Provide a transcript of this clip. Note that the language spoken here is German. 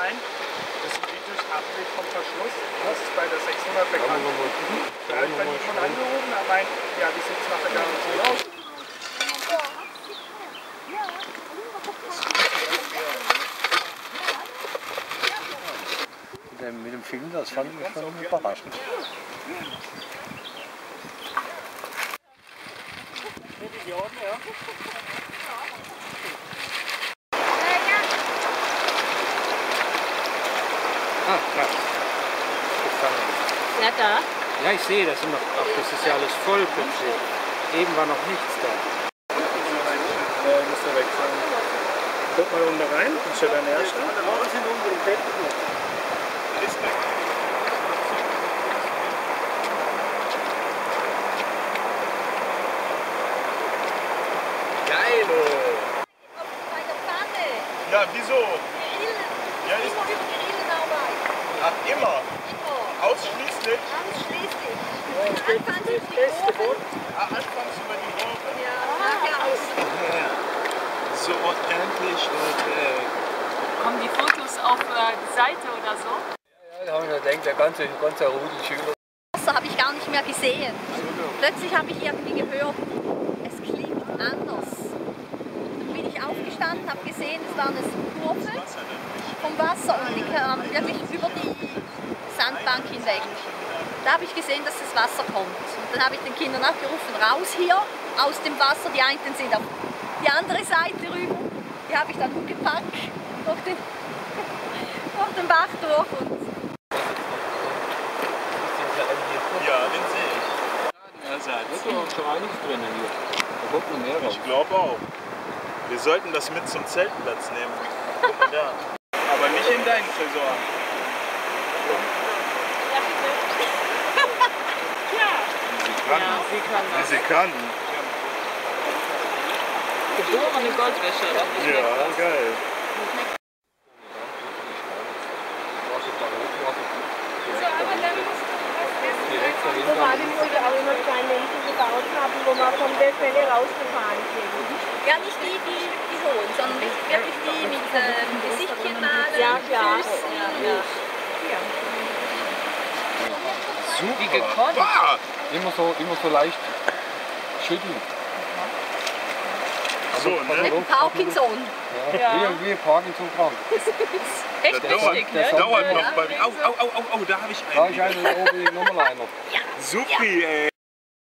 ein. Das ist dieses Abbild vom Verschluss. Das ist bei der 600 bekannt. Da habe ich dann schon angehoben, er meint, ja, wie sieht es nach der Garantie aus? Mit dem Film, das fand ich schon überraschend. Ah, klar. Ja, da? Ja, ich sehe, das sind noch. Ach, das ist ja alles voll plötzlich. Eben war noch nichts da. Muss da weg sein. Guck mal unten rein, das ist ja dein erster. Ja, wieso? Ja, ich mache über die Riesenarbeit. Ach, immer? Immer. Ausschließlich? Ausschließlich. Anfangs über die Rohren. Ah, anfangs über die Rohren. Ja, nachher aus. So ordentlich. Kommen die Fotos auf die Seite oder so? Ja, da habe ich mir gedacht, der ganze Rudelschüler. Das Wasser habe ich gar nicht mehr gesehen. Plötzlich habe ich irgendwie gehört, es klingt anders. Habe gesehen, es war eine Kurve vom Wasser und die kam wirklich über die Sandbank hinweg. Da habe ich gesehen, dass das Wasser kommt. Und dann habe ich den Kindern abgerufen, raus hier aus dem Wasser. Die einen sind auf die andere Seite rüber. Die habe ich dann umgepackt durch den Bach durch. Und ja, den sehe ich. Also, da ist doch schon einiges drin hier. Da kommt noch mehr raus. Ich glaube auch. Wir sollten das mit zum Zeltplatz nehmen. Ja. Aber nicht in deinen Tresor. Ja. Sie kann. Geborene Goldwäsche. Ja, geil. So war das früher auch immer zwei Menschen gebaut haben, wo man von der Quelle rausgefahren sind. Ja, nicht die hohen, sondern wirklich die mit Gesichtchen malen, ja, klar. Füßen. Ja. Ja. Super. Wie gekonnt. Ah, immer so leicht schütteln. So, ne? Mit dem Parkinson. Ja. Wie Parkinson krank. Echt richtig, ne? Das dauert noch. Au, da habe ich einen. Da habe ich einen, da oben nochmal einer. Ja. Supi, ey.